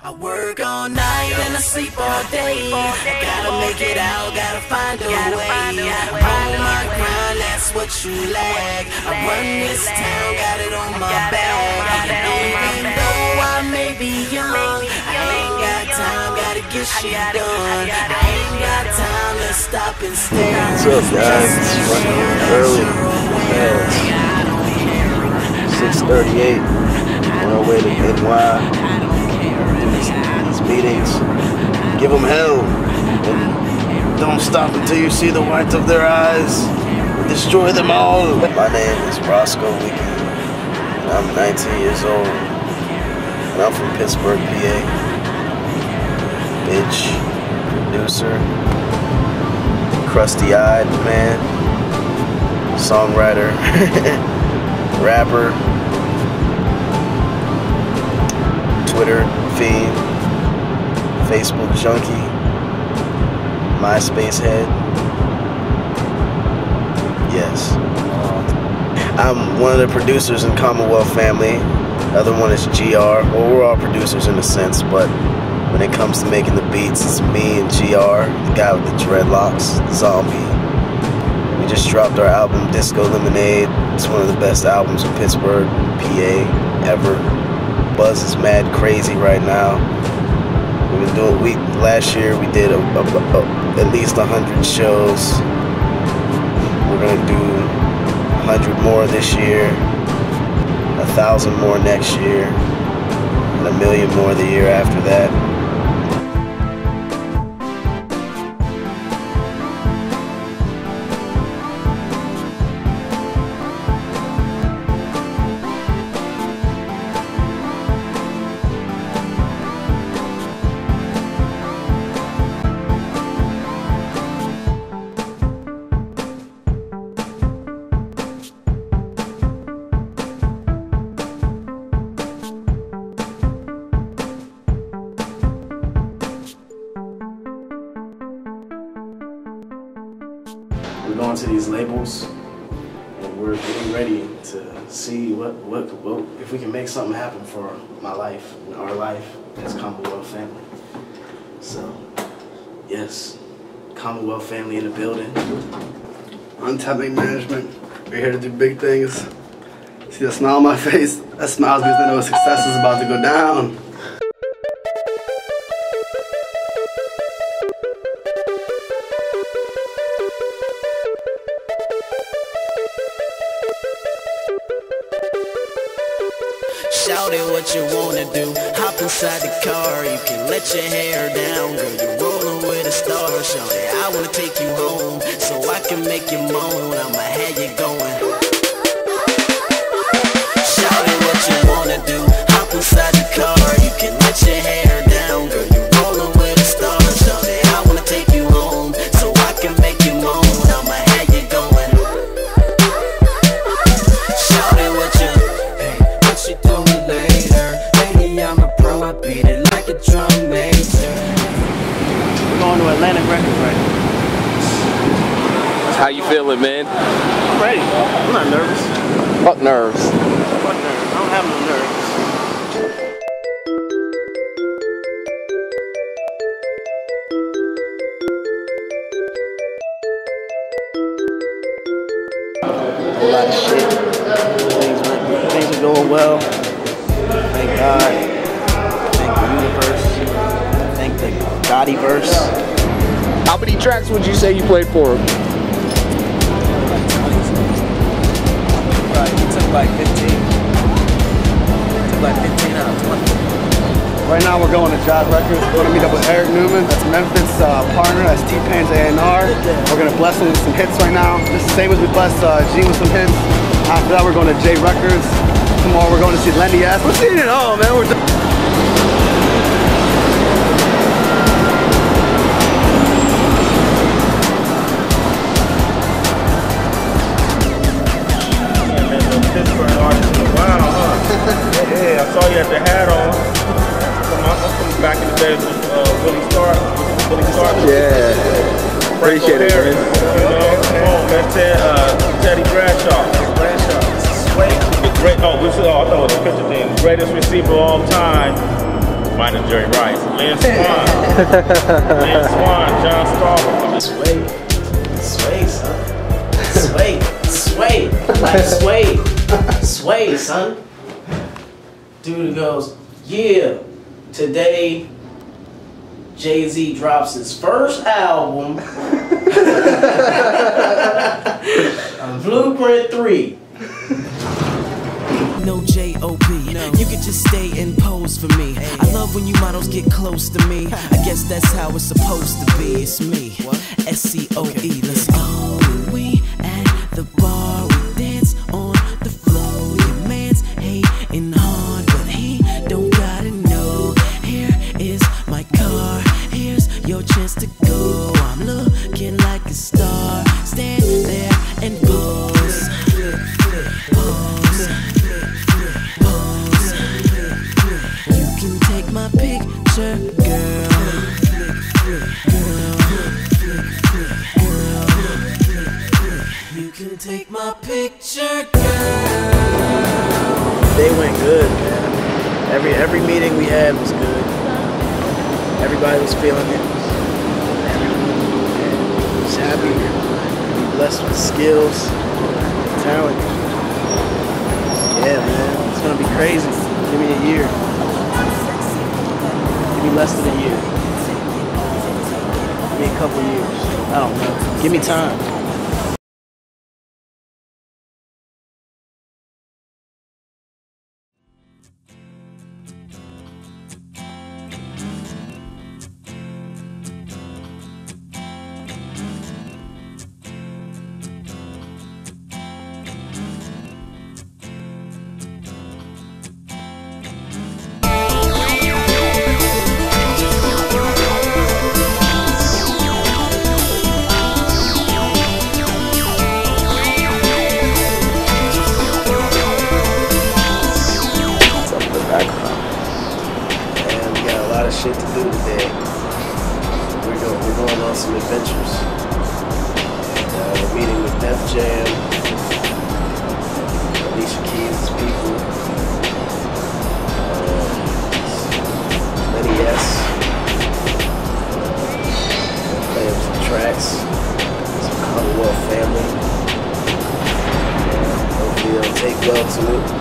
I work all night and I sleep all day. I gotta make it out, gotta find a way. On my grind, that's what you lack. I run this town, got it on my back. Even though I may be young, I ain't got time, gotta get shit done. I ain't got time to stop and stay. What's up, guys? It's running early. 6:38. On our way to NY. Meetings. Give them hell. And don't stop until you see the whites of their eyes. Destroy them all. My name is Roscoe Wiki. And I'm 19 years old. And I'm from Pittsburgh, PA. Bitch, producer, crusty-eyed man, songwriter, rapper, Twitter fiend, Facebook junkie, MySpace head. Yes. I'm one of the producers in Commonwealth Family. The other one is GR. Well, we're all producers in a sense, but when it comes to making the beats, it's me and GR, the guy with the dreadlocks, the zombie. We just dropped our album, Disco Lemonade. It's one of the best albums in Pittsburgh, PA, ever. Buzz is mad crazy right now. Last year we did at least 100 shows. We're gonna do 100 more this year, 1,000 more next year, and 1,000,000 more the year after that. To these labels, and we're getting ready to see what if we can make something happen for my life and our life as Commonwealth Family. So yes, Commonwealth Family in the building. Untapping management, we're here to do big things. See the smile on my face? That smiles because I know success is about to go down. Shout it what you wanna do. Hop inside the car, you can let your hair down. Girl, you're rolling with a star. Shout it, I wanna take you home, so I can make you moan. I'ma have you going. Shout it what you wanna do. Hop inside the car, you can let your hair down. Girl, you're rolling with a star. Shout it, I wanna take you home, so I can make you moan. I'ma have you going. Shout it what you beat it like a drum major. We're going to Atlantic Records right now. How you feeling, man? I'm ready. I'm not nervous. Fuck nerves. Fuck nerves. I don't have no nerves. A lot of shit. Things are going well. Thank God. Body verse. How many tracks would you say you played for him? It took like 15. It took like 15 out of 20. Right now we're going to J Records. We're going to meet up with Eric Newman. That's Memphis' partner. That's T-Pain's A&R. We're going to bless him with some hits right now. Just the same as we blessed Gene with some hits. After that we're going to J Records. Tomorrow we're going to see Lenny S. We're seeing it all, man. Yeah, I saw you had the hat on. I'm back in the day with Willie Stark. Yeah. Appreciate it, man. Teddy Bradshaw. Sway. The great. Oh, I thought it was a picture thing. Greatest receiver of all time. might have Jerry Rice. Lance Swan. Lance Swan, John Stark. Sway. Sway, son. Sway. Sway. Like Sway. Sway, son. Dude goes, yeah, today Jay-Z drops his first album, Blueprint 3. No J-O-B, no. You could just stay and pose for me. Hey. I love when you models get close to me. I guess that's how it's supposed to be. It's me, S-C-O-E, okay. Let's go. We at the bar, we dance on the floor. Your man's hating hard, but he don't gotta know. Here is my car, here's your chance to go. I'm looking like a star, stand there and pose. Girl, girl, girl, girl, you can take my picture, girl. They went good, man. Every meeting we had was good. Everybody was feeling it. Everyone was happy. We blessed with skills, talent. Yeah, man, it's gonna be crazy. Give me a year. Give me less than a year. Give me a couple years. I don't know. Give me time. Shit to do today. We're going on some adventures. We're meeting with Def Jam, Alicia Keys' people, Lenny S. Playing some tracks, some Commonwealth Family. Hopefully they'll take well to it.